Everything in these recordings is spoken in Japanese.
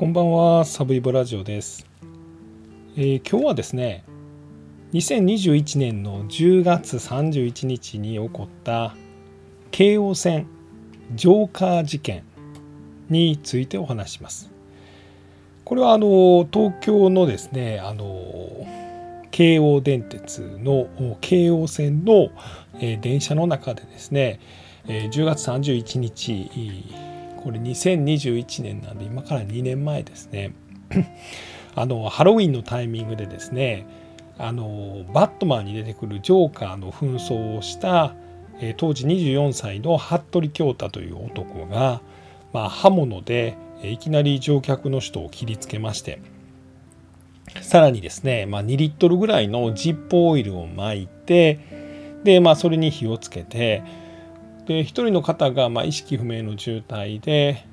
こんばんは、サブイボラジオです。今日はですね、2021年の10月31日に起こった京王線ジョーカー事件についてお話します。これは東京のですね、京王電鉄の京王線の電車の中でですね、10月31日、これ2021年なんで今から2年前ですねハロウィンのタイミングでですねバットマンに出てくるジョーカーの扮装をした当時24歳の服部恭太という男が、刃物でいきなり乗客の人を切りつけまして、さらにですね、2リットルぐらいのジッポーオイルを巻いて、で、それに火をつけて、で1人の方が意識不明の重体で、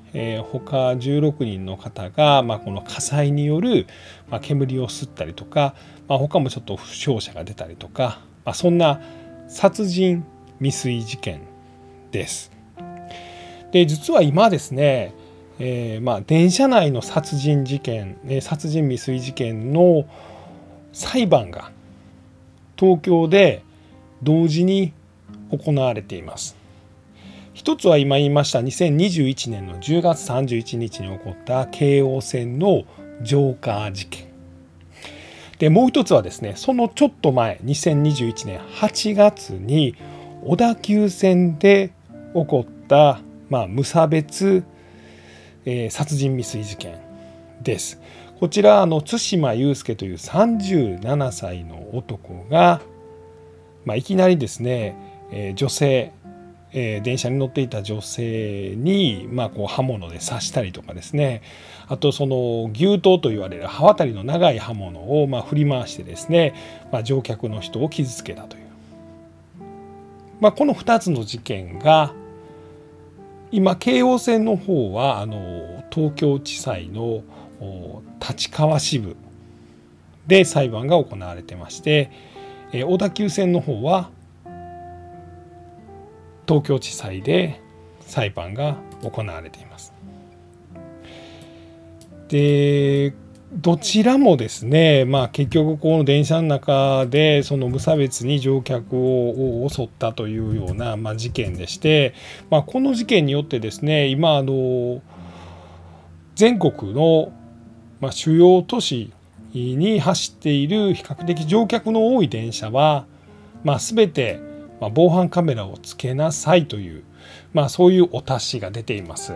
他16人の方がこの火災による煙を吸ったりとか、他もちょっと負傷者が出たりとか、そんな殺人未遂事件です。で実は今ですね、電車内の殺人未遂事件の裁判が東京で同時に行われています。一つは今言いました2021年の10月31日に起こった京王線のジョーカー事件で、もう一つはですね、そのちょっと前2021年8月に小田急線で起こった、無差別、殺人未遂事件です。こちら対馬悠介という37歳の男が、いきなりですね、女性電車に乗っていた女性に、刃物で刺したりとかですね、あとその牛刀といわれる刃渡りの長い刃物を振り回してですね、乗客の人を傷つけたという、この2つの事件が今京王線の方は東京地裁の立川支部で裁判が行われてまして、小田急線の方は東京地裁で裁判が行われています。でどちらもですね、結局この電車の中でその無差別に乗客を襲ったというような事件でして、この事件によってですね、今全国の主要都市に走っている比較的乗客の多い電車は、全て防犯カメラをつけなさいという、そういうお達しが出ています。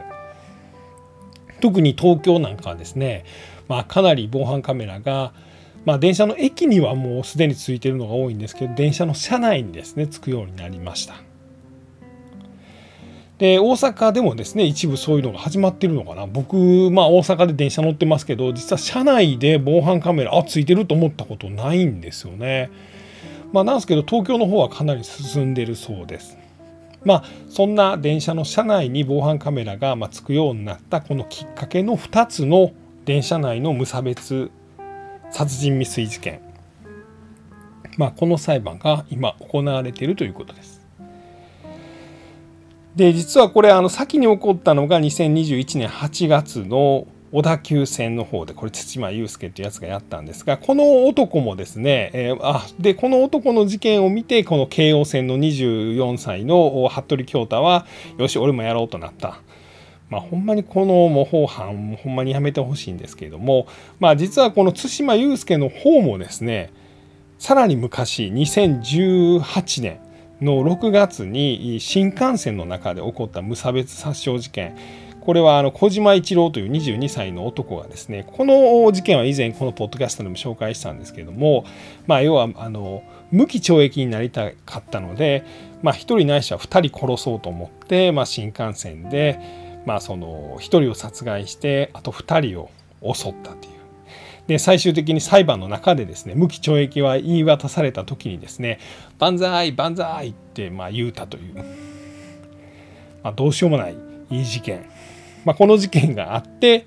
特に東京なんかはですね、かなり防犯カメラが、電車の駅にはもうすでについているのが多いんですけど、電車の車内にですねつくようになりました。で大阪でもですね、一部そういうのが始まってるのかな。僕、大阪で電車乗ってますけど、実は車内で防犯カメラついてると思ったことないんですよね。なんですけど東京の方はかなり進んでるそうです。そんな電車の車内に防犯カメラがつくようになったこのきっかけの2つの電車内の無差別殺人未遂事件、この裁判が今行われているということです。で実はこれ先に起こったのが2021年8月の小田急線の方で、これ対馬悠介っていうやつがやったんですが、この男もですね、この男の事件を見てこの京王線の24歳の服部恭太はよし俺もやろうとなった。ほんまにこの模倣犯ほんまにやめてほしいんですけれども、実はこの対馬悠介の方もですね、さらに昔2018年の6月に新幹線の中で起こった無差別殺傷事件、これは小島一郎という22歳の男がですね、この事件は以前このポッドキャストでも紹介したんですけれども、要は無期懲役になりたかったので、1人ないしは2人殺そうと思って、新幹線で、その1人を殺害してあと2人を襲ったという。で最終的に裁判の中でですね、無期懲役は言い渡された時にですね、万歳万歳って言うたという、どうしようもないいい事件。この事件があって、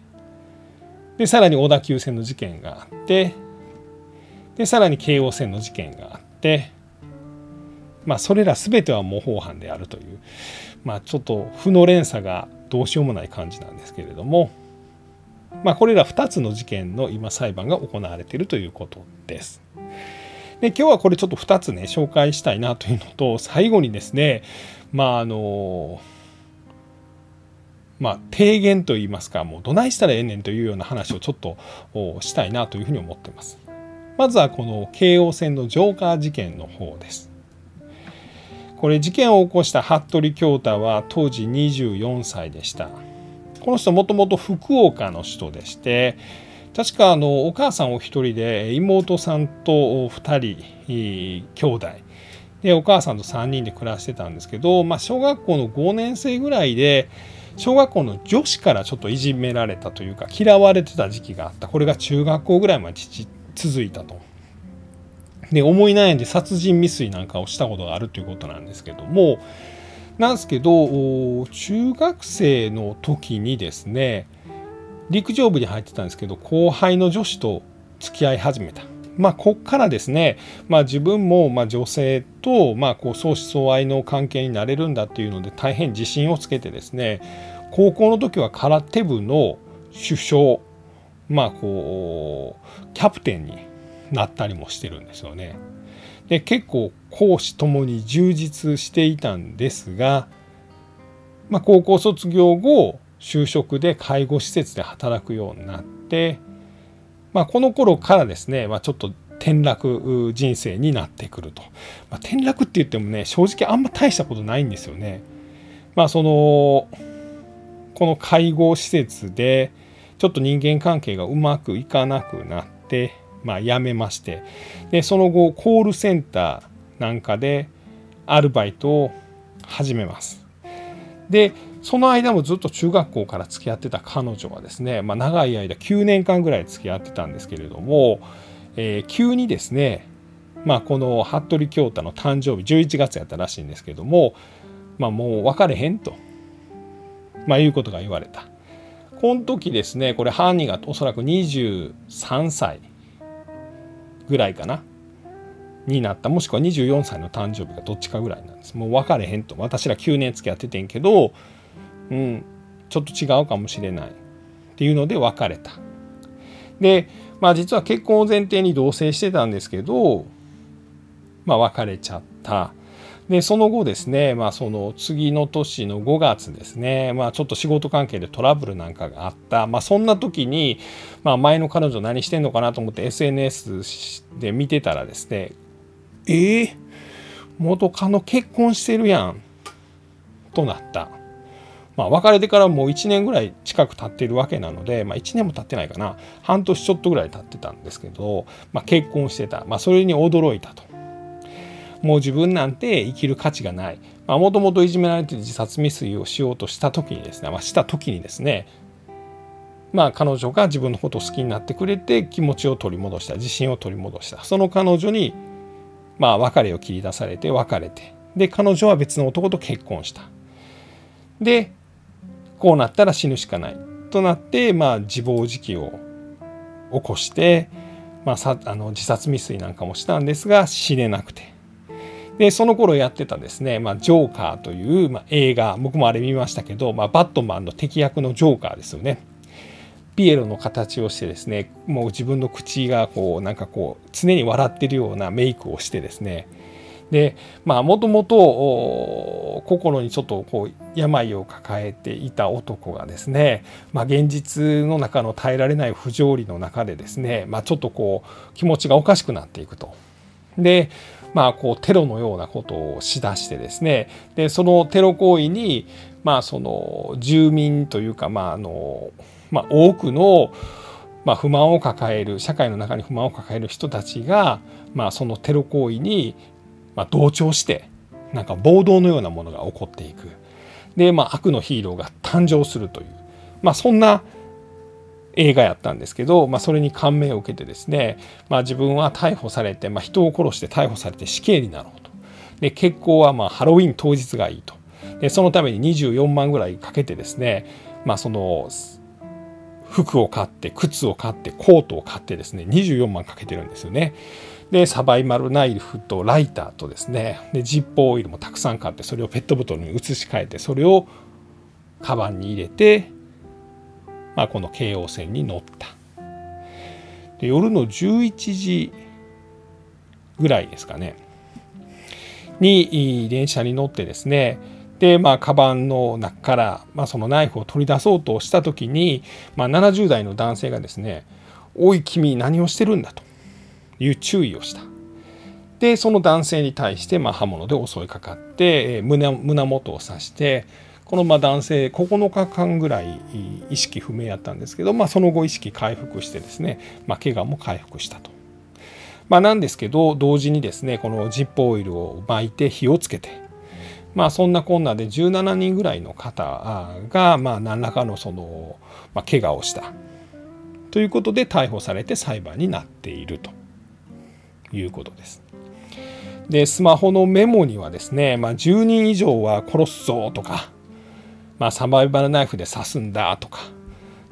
でさらに小田急線の事件があって、でさらに京王線の事件があって、それら全ては模倣犯であるという、ちょっと負の連鎖がどうしようもない感じなんですけれども、これら2つの事件の今裁判が行われているということです。で今日はこれちょっと2つね紹介したいなというのと、最後にですね提言といいますか、もうどないしたらええねんというような話をちょっとしたいなというふうに思っています。まずはこの京王線のジョーカー事件の方です。これ事件を起こした服部恭太は当時24歳でした。この人もともと福岡の人でして、確かお母さんお一人で妹さんと2人兄弟でお母さんと3人で暮らしてたんですけど、小学校の5年生ぐらいで小学校の女子からちょっといじめられたというか嫌われてた時期があった。これが中学校ぐらいまで続いたと。で思い悩んで殺人未遂なんかをしたことがあるということなんですけども。なんですけど、中学生の時にですね、陸上部に入ってたんですけど、後輩の女子と付き合い始めた。ここからですね、自分も女性と相思相愛の関係になれるんだっていうので大変自信をつけてですね、高校の時は空手部の主将、キャプテンになったりもしてるんですよね。で結構公私ともに充実していたんですが、高校卒業後就職で介護施設で働くようになって、この頃からですね、ちょっと転落人生になってくると、転落って言ってもね正直あんま大したことないんですよね。この介護施設でちょっと人間関係がうまくいかなくなって。辞めまして、でその後コールセンターなんかでアルバイトを始めます。でその間もずっと中学校から付き合ってた彼女はですね、長い間9年間ぐらい付き合ってたんですけれども、急にですね、この服部恭太の誕生日11月やったらしいんですけども、もう別れへんと、いうことが言われた。この時ですね、これ犯人がおそらく23歳ぐらいかなになった、もしくは24歳の誕生日がどっちかぐらいなんです。もう別れへんと、私ら9年付き合っててんけど、ちょっと違うかもしれないっていうので別れた。で実は結婚を前提に同棲してたんですけど、別れちゃった。でその後ですね、その次の年の5月ですね、ちょっと仕事関係でトラブルなんかがあった、そんな時に、前の彼女何してんのかなと思って SNS で見てたらですね、元カノ結婚してるやんとなった。別れてからもう1年ぐらい近く経ってるわけなので、1年も経ってないかな、半年ちょっとぐらい経ってたんですけど、結婚してた。それに驚いたと。もう自分なんて生きる価値がない。もともといじめられて自殺未遂をしようとした時にですね、彼女が自分のことを好きになってくれて気持ちを取り戻した、自信を取り戻した。その彼女に別れを切り出されて別れて、で彼女は別の男と結婚した。でこうなったら死ぬしかないとなって、自暴自棄を起こして、自殺未遂なんかもしたんですが死ねなくて。でその頃やってたですね、ジョーカーという、映画、僕もあれ見ましたけど、バットマンの敵役のジョーカーですよね。ピエロの形をしてですね、もう自分の口が常に笑ってるようなメイクをしてですね、でもともと心にちょっと病を抱えていた男がですね、現実の中の耐えられない不条理の中でですね、ちょっと気持ちがおかしくなっていくと。でテロのようなことをしだしてですね、でそのテロ行為に、その住民というか、多くの、不満を抱える、社会の中に不満を抱える人たちが、そのテロ行為に、同調して暴動のようなものが起こっていく。で、悪のヒーローが誕生するという、そんな映画やったんですけど、それに感銘を受けてですね、自分は逮捕されて、人を殺して逮捕されて死刑になろうと。で決行はハロウィン当日がいいと。でそのために24万ぐらいかけてですね、その服を買って靴を買ってコートを買ってですね24万かけてるんですよね。でサバイバルナイフとライターとですね、でジッポーオイルもたくさん買って、それをペットボトルに移し替えて、それをカバンに入れてこの京王線に乗った。で、夜の11時ぐらいですかねに電車に乗ってですね、でカバンの中から、そのナイフを取り出そうとした時に、70代の男性がですね「おい君何をしてるんだ」という注意をした。でその男性に対して刃物で襲いかかって胸元を刺して、この男性9日間ぐらい意識不明やったんですけど、その後意識回復してですね、怪我も回復したと。なんですけど同時にですねこのジッポーオイルを巻いて火をつけて、そんなこんなで17人ぐらいの方が何らかの怪我をしたということで逮捕されて裁判になっているということです。でスマホのメモにはですね、10人以上は殺すぞとか、サバイバルナイフで刺すんだとか、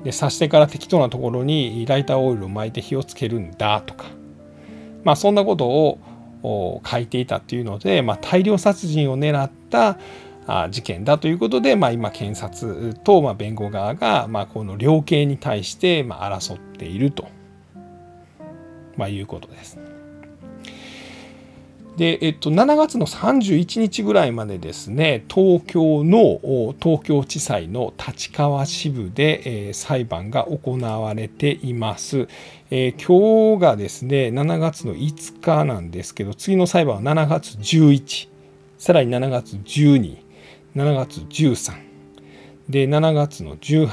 で刺してから適当なところにライターオイルを巻いて火をつけるんだとか、そんなことを書いていたっていうので、大量殺人を狙った事件だということで、今検察と弁護側がこの量刑に対して争っているということです。で7月の31日ぐらいまでですね、東京地裁の立川支部で、裁判が行われています。今日がですね7月の5日なんですけど、次の裁判は7月11、さらに7月12、7月13で7月の18、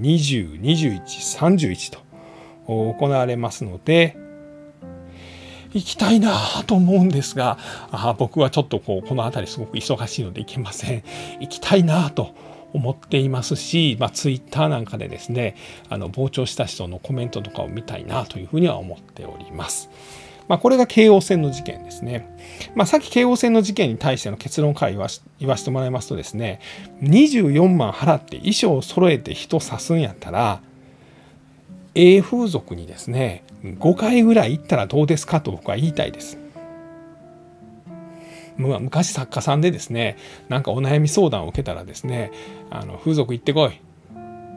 20、21、31と行われますので。行きたいなぁと思うんですが、僕はちょっとこの辺りすごく忙しいので行けません。行きたいなぁと思っていますし、ツイッターなんかでですね、傍聴した人のコメントとかを見たいなというふうには思っております。これが京王線の事件ですね。さっき京王線の事件に対しての結論から言わせてもらいますとですね、24万払って衣装を揃えて人刺すんやったら、風俗にですね5回ぐらい行ったらどうですかと僕は言いたいです。昔作家さんでですねなんかお悩み相談を受けたらですね風俗行ってこい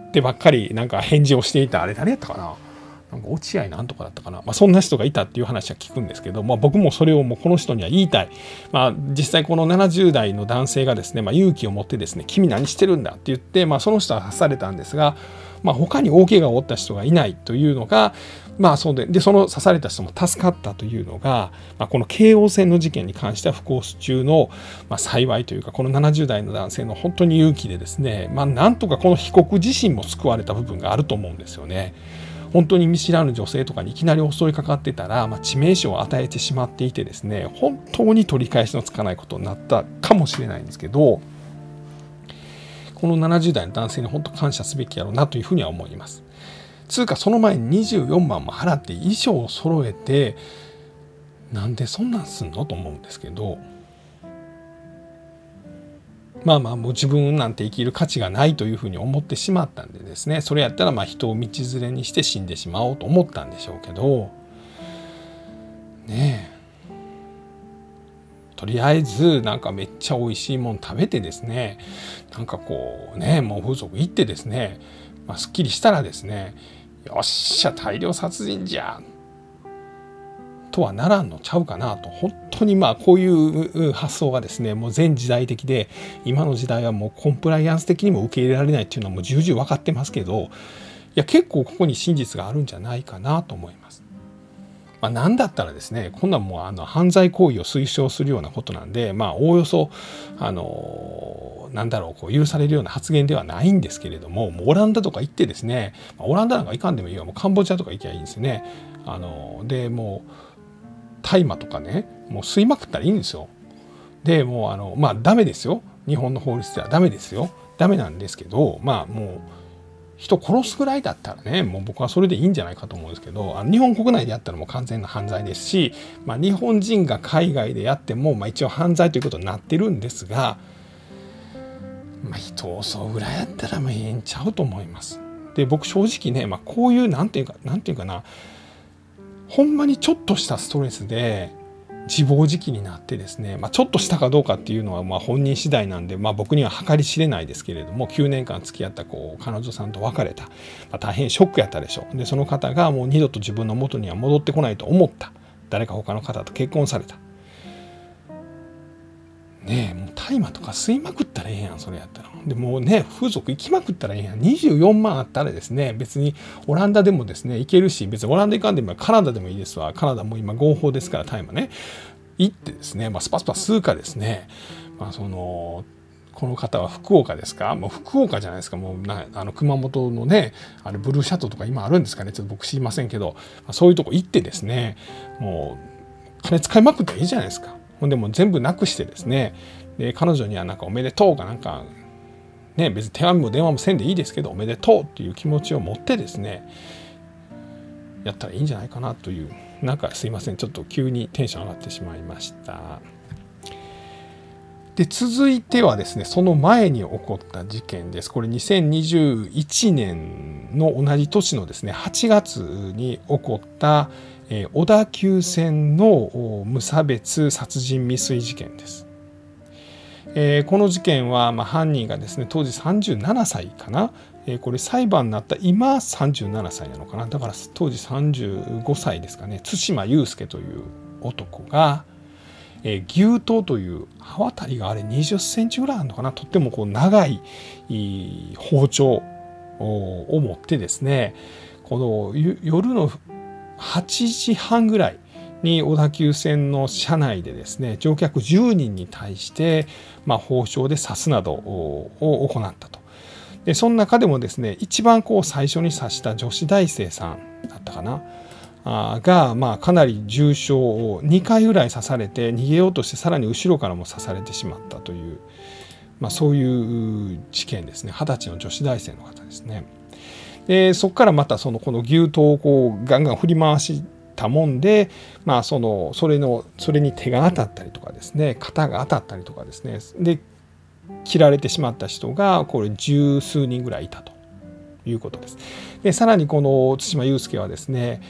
ってばっかりなんか返事をしていたあれ誰やったかな、落合なんとかだったかな、そんな人がいたっていう話は聞くんですけど、僕もそれをこの人には言いたい。実際この70代の男性がですね、勇気を持ってですね「君何してるんだ」って言って、その人は刺されたんですが。他に大怪我を負った人がいないというのが、でその刺された人も助かったというのが、この京王線の事件に関しては不幸中の幸いというか、この70代の男性の本当に勇気でですね、なんとかこの被告自身も救われた部分があると思うんですよね。本当に見知らぬ女性とかにいきなり襲いかかってたら、致命傷を与えてしまっていてですね、本当に取り返しのつかないことになったかもしれないんですけど。この70代の男性に本当感謝すべきやろうなというふうには思います。つうかその前に24万も払って衣装を揃えてなんでそんなんすんのと思うんですけど、もう自分なんて生きる価値がないというふうに思ってしまったんでですね、それやったら人を道連れにして死んでしまおうと思ったんでしょうけどねえ。とりあえずめっちゃ美味しいもん食べてですね、もう風俗行ってですね、すっきりしたらですね、よっしゃ大量殺人じゃんとはならんのちゃうかなと。本当にこういう発想がですねもう全時代的で、今の時代はもうコンプライアンス的にも受け入れられないっていうのはもう重々分かってますけど、いや結構ここに真実があるんじゃないかなと思います。なんだったらですね、こんなんもう犯罪行為を推奨するようなことなんで、おおよそ許されるような発言ではないんですけれども、オランダとか行ってですね、オランダなんか行かんでもいいわ、もうカンボジアとか行きゃいいんですよね。でもう大麻とかね、もう吸いまくったらいいんですよ。でもうダメですよ、日本の法律ではダメですよ、ダメなんですけど、もう人殺すぐらいだったらね、もう僕はそれでいいんじゃないかと思うんですけど、日本国内でやったらもう完全な犯罪ですし、日本人が海外でやっても一応犯罪ということになってるんですが、人を襲うぐらいだったらええんちゃうと思います。で僕正直ね、こういうなんていうかな、ほんまにちょっとしたストレスで自暴自棄になってですね、ちょっとしたかどうかっていうのは本人次第なんで、僕には計り知れないですけれども、9年間付き合った彼女さんと別れた、大変ショックやったでしょう。でその方がもう二度と自分の元には戻ってこないと思った、誰か他の方と結婚されたねえ、もう大麻とか吸いまくったらええやん、それやったら。でもうね、風俗行きまくったらええやん。24万あったらですね、別にオランダでもですね、行けるし、別にオランダ行かんでもカナダでもいいですわ。カナダも今合法ですから、大麻ね。行ってですね、スパスパ吸うかですね、この方は福岡ですか、もう福岡じゃないですか、もう熊本のね、あれブルーシャトとか今あるんですかね、ちょっと僕知りませんけど、そういうとこ行ってですね、もう金使いまくったらいいじゃないですか。でも全部なくしてですね、で彼女にはなんかおめでとうかなんか、ね、別に手紙も電話もせんでいいですけど、おめでとうっていう気持ちを持ってですね、やったらいいんじゃないかなという、なんかすいません、ちょっと急にテンション上がってしまいました。で続いてはですね、その前に起こった事件です。これ2021年の同じ年のですね、8月に起こった小田急線の無差別殺人未遂事件です。この事件は犯人がですね、当時37歳かな、これ裁判になった今37歳なのかな、だから当時35歳ですかね、対馬悠介という男が、牛刀という刃渡りがあれ20センチぐらいあるのかな、とっても長い包丁を持ってですね、この夜の8時半ぐらいに小田急線の車内でですね、乗客10人に対して包丁で刺すなどを行ったと。でその中でもですね、一番最初に刺した女子大生さんだったかなが、かなり重傷を2回ぐらい刺されて、逃げようとしてさらに後ろからも刺されてしまったという、そういう事件ですね。20歳の女子大生の方ですね。でそこからまたこの牛刀をガンガン振り回したもんで、それに手が当たったりとかですね、肩が当たったりとかですね、で切られてしまった人がこれ十数人ぐらいいたということです。でさらにこの対馬悠介はですね、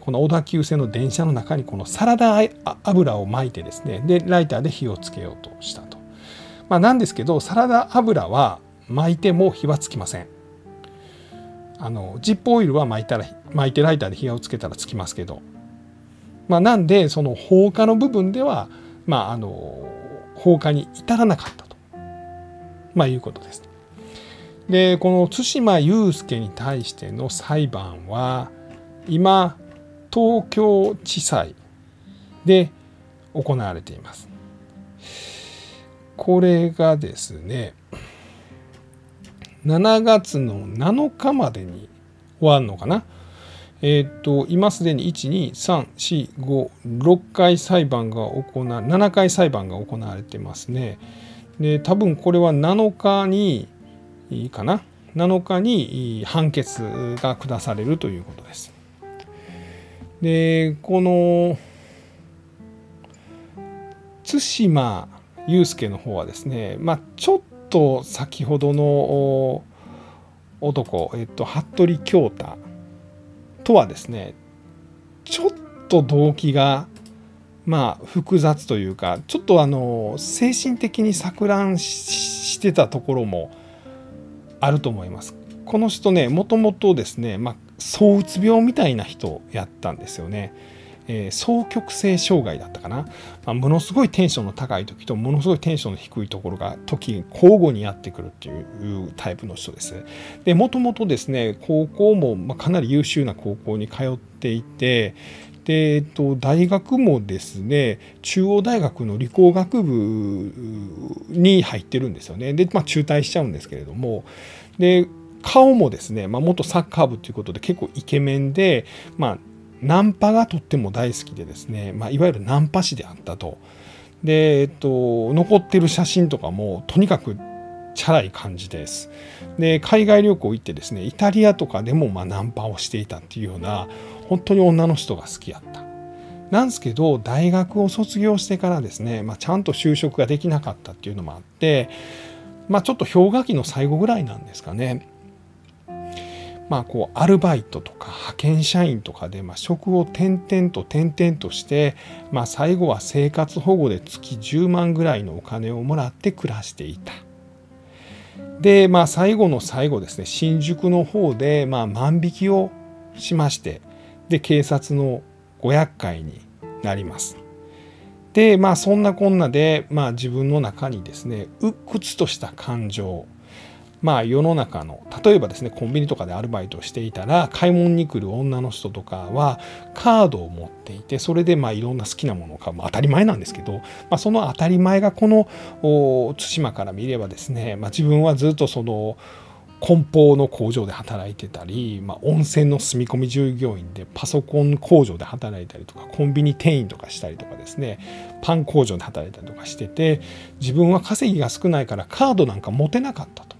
この小田急線の電車の中にこのサラダ油をまいてですね、でライターで火をつけようとしたと。なんですけど、サラダ油はまいても火はつきません。ジップオイルは巻いてライターで火をつけたらつきますけど、なんでその放火の部分では、放火に至らなかったと、いうことです。でこの対馬悠介に対しての裁判は今東京地裁で行われています。これがですね、7月の7日までに終わるのかな。今すでに1、2、3、4、5、6回裁判が7回裁判が行われてますね。で、多分これは7日にいいかな。7日に判決が下されるということです。で、この対馬悠介の方はですね、ちょっと先ほどの男、服部恭太とはですね、ちょっと動機が複雑というか、ちょっと精神的に錯乱してたところもあると思います。この人ね、もともとですね、躁うつ病みたいな人やったんですよね。双極性障害だったかな、ものすごいテンションの高い時とものすごいテンションの低いところが交互にやってくるっていうタイプの人です。でもともとですね、高校もかなり優秀な高校に通っていて、で大学もですね、中央大学の理工学部に入ってるんですよね。で、中退しちゃうんですけれども、で顔もですね、元サッカー部ということで結構イケメンで、ナンパがとっても大好きでですね、いわゆるナンパ師であったと。で、残ってる写真とかもとにかくチャラい感じです。で海外旅行行ってですね、イタリアとかでもナンパをしていたっていうような、本当に女の人が好きやった。なんですけど、大学を卒業してからですね、ちゃんと就職ができなかったっていうのもあって、ちょっと氷河期の最後ぐらいなんですかね。こうアルバイトとか派遣社員とかで職を転々として、最後は生活保護で月10万ぐらいのお金をもらって暮らしていた。で、最後の最後ですね、新宿の方で万引きをしまして、で警察のご厄介になります。でそんなこんなで、自分の中にですね、鬱屈とした感情、世の中の例えばですね、コンビニとかでアルバイトをしていたら、買い物に来る女の人とかはカードを持っていて、それでいろんな好きなものを買う、当たり前なんですけど、その当たり前がこの対馬から見ればですね、自分はずっとその梱包の工場で働いてたり、温泉の住み込み従業員でパソコン工場で働いたりとか、コンビニ店員とかしたりとかですね、パン工場で働いたりとかしてて、自分は稼ぎが少ないからカードなんか持てなかったと。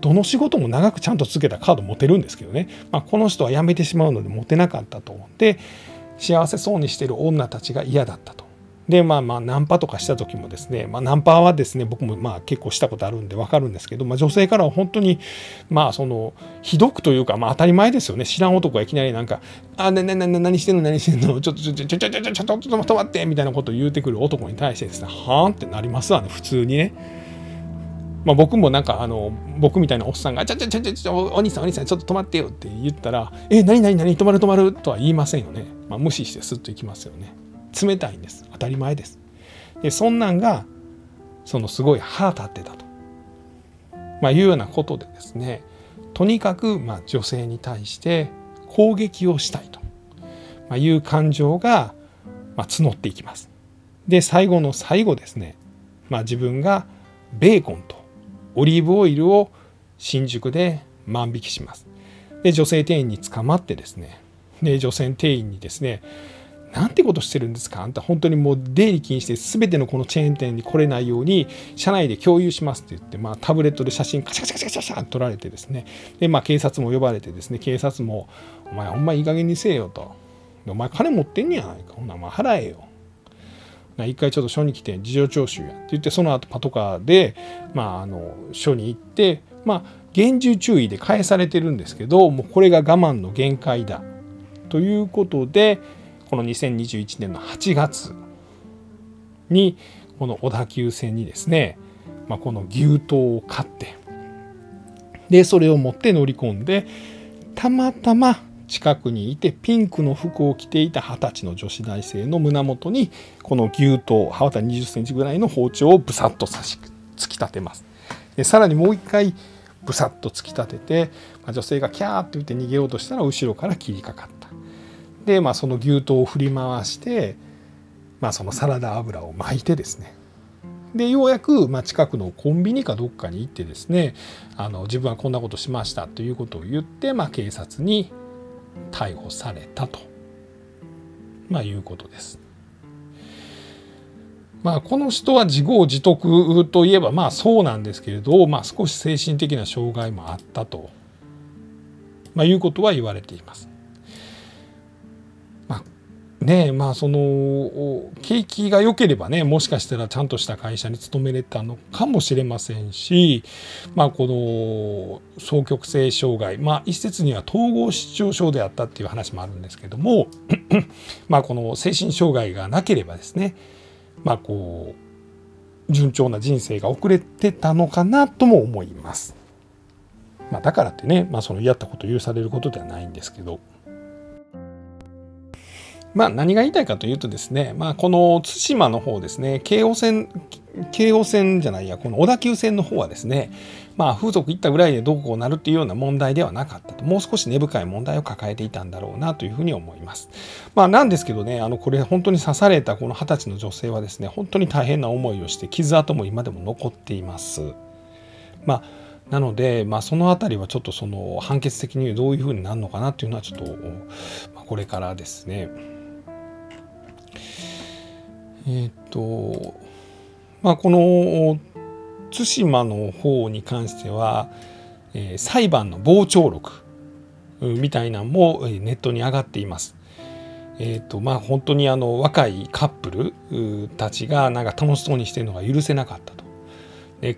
どの仕事も長くちゃんと続けたらカード持てるんですけどね、この人は辞めてしまうので持てなかったと。で幸せそうにしてる女たちが嫌だったと。でナンパとかした時もですね、ナンパはですね、僕も結構したことあるんで分かるんですけど、女性からは本当にそのひどくというか、当たり前ですよね、知らん男がいきなりなんか「あ何してんの何してんの、ちょっと止まって」みたいなことを言うてくる男に対してですね、はーんってなりますわね、普通にね。僕もなんか僕みたいなおっさんが「お兄さんちょっと止まってよ」って言ったら「何止まる」とは言いませんよね。無視してスッと行きますよね。冷たいんです、当たり前です。でそんなんがすごい腹立ってたと、いうようなことでですね、とにかく女性に対して攻撃をしたいと、いう感情が募っていきます。で最後の最後ですね、自分がベーコンとオリーブオイルを新宿で万引きします。で女性店員に捕まってですね、で女性店員にですね、なんてことしてるんですか、あんた本当にもう出入り禁止で、全てのこのチェーン店に来れないように社内で共有しますって言って、タブレットで写真カシャカシャ撮られてですね、で警察も呼ばれてですね、警察も「お前ほんまいい加減にせえよ」と「お前金持ってんやないか、ほんなら払えよ」一回ちょっと署に来て事情聴取やって言って、その後パトカーで、署に行って、厳重注意で返されてるんですけど、もうこれが我慢の限界だということで、この2021年の8月にこの小田急線にですね、この牛刀を買って、でそれを持って乗り込んで、たまたま近くにいてピンクの服を着ていた20歳の女子大生の胸元にこの牛刀、刃渡り20センチぐらいの包丁をブサッと突き立てます。でさらにもう一回ブサッと突き立てて、女性がキャーって言って逃げようとしたら後ろから切りかかった。でその牛刀を振り回して、そのサラダ油を巻いてですね、でようやく近くのコンビニかどっかに行ってですね、自分はこんなことしましたということを言って、警察に逮捕されたと、いうことです。この人は自業自得といえばそうなんですけれど、少し精神的な障害もあったと、いうことは言われています。その景気が良ければね、もしかしたらちゃんとした会社に勤めれたのかもしれませんし、この双極性障害、一説には統合失調症であったっていう話もあるんですけどもこの精神障害がなければですね、こう順調な人生が遅れてたのかなとも思います。だからってね、そのやったことを許されることではないんですけど。何が言いたいかというとですね、この対馬の方ですね、この小田急線の方はですね、風俗行ったぐらいでどうこうなるっていうような問題ではなかったと、もう少し根深い問題を抱えていたんだろうなというふうに思います。なんですけどね、これ本当に刺されたこの20歳の女性はですね、本当に大変な思いをして、傷跡も今でも残っています。なので、そのあたりはちょっとその判決的にどういうふうになるのかなっていうのはちょっと、これからですね。この対馬の方に関しては、裁判の傍聴録みたいなのもネットに上がっています。本当に若いカップルたちがなんか楽しそうにしてるのが許せなかったと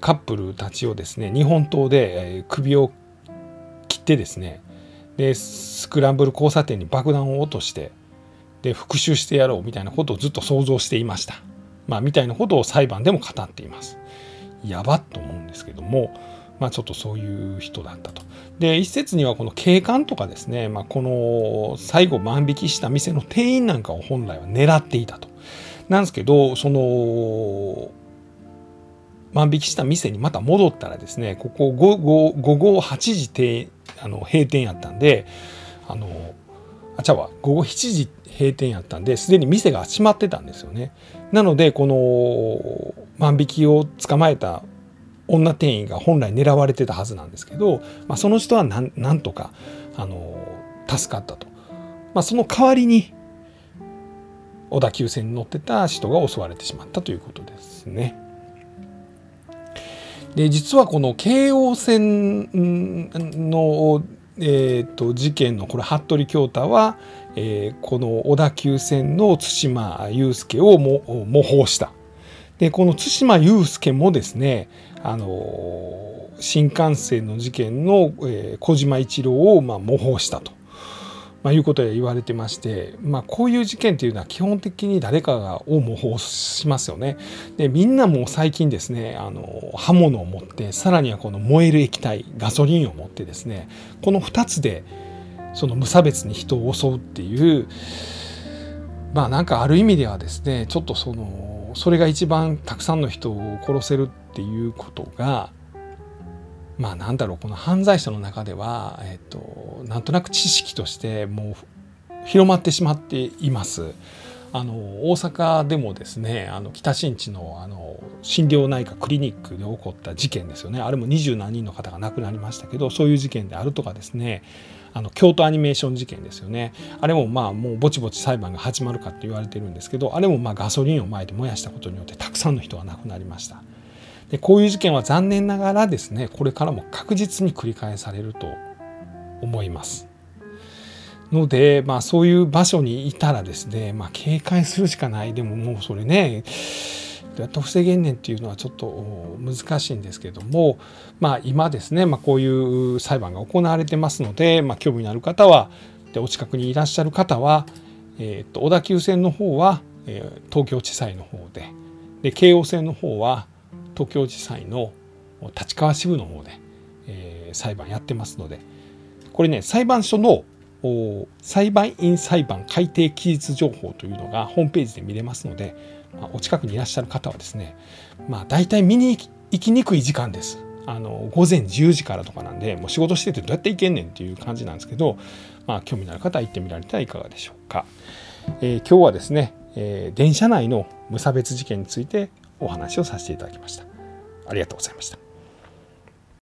カップルたちをですね日本刀で首を切ってですね、でスクランブル交差点に爆弾を落として、で復讐してやろうみたいなことをずっと想像していました、みたいなことを裁判でも語っています。やばっと思うんですけども、ちょっとそういう人だったと。で一説にはこの警官とかですね、この最後万引きした店の店員なんかを本来は狙っていたと。なんですけど、その万引きした店にまた戻ったらですね、ここ午後8時閉店やったんで、午後7時閉店やったんで、すでに店が閉まってたんですよね。なのでこの万引きを捕まえた女店員が本来狙われてたはずなんですけど、その人はなんとか助かったと。その代わりに小田急線に乗ってた人が襲われてしまったということですね。で実はこの京王線の、事件のこれ服部恭太は、この小田急線の対馬悠介を模倣した。でこの対馬悠介もですね、新幹線の事件の、小島一郎を模倣したと、いうことで言われてまして、こういう事件というのは基本的に誰かが模倣しますよね。でみんなもう最近ですね、刃物を持って、さらにはこの燃える液体ガソリンを持ってですね、この2つでその無差別に人を襲うっていう。なんかある意味ではですね、ちょっとそれが一番たくさんの人を殺せるっていうことが、この犯罪者の中では、なんとなく知識としてもう広まってしまっています。大阪でもですね、北新地の心療内科クリニックで起こった事件ですよね。あれも20何人の方が亡くなりましたけど、そういう事件であるとかですね、京都アニメーション事件ですよね。あれももうぼちぼち裁判が始まるかって言われてるんですけど、あれもガソリンをまいて燃やしたことによってたくさんの人が亡くなりました。でこういう事件は残念ながらですね、これからも確実に繰り返されると思います。ので、そういう場所にいたらですね、警戒するしかない。でももうそれね、どうやって防げんねんっていうのはちょっと難しいんですけども、今ですね、こういう裁判が行われてますので、興味のある方は、お近くにいらっしゃる方は、小田急線の方は、東京地裁の方で、京王線の方は東京地裁の立川支部の方で、裁判やってますので、これね、裁判所の裁判員裁判改定期日情報というのがホームページで見れますので、お近くにいらっしゃる方はですね、大体見に行きにくい時間です。午前10時からとかなんで、もう仕事しててどうやって行けんねんっていう感じなんですけど、興味のある方は行ってみられたらいかがでしょうか。今日はですね、電車内の無差別事件についてお話をさせていただきました。ありがとうございました。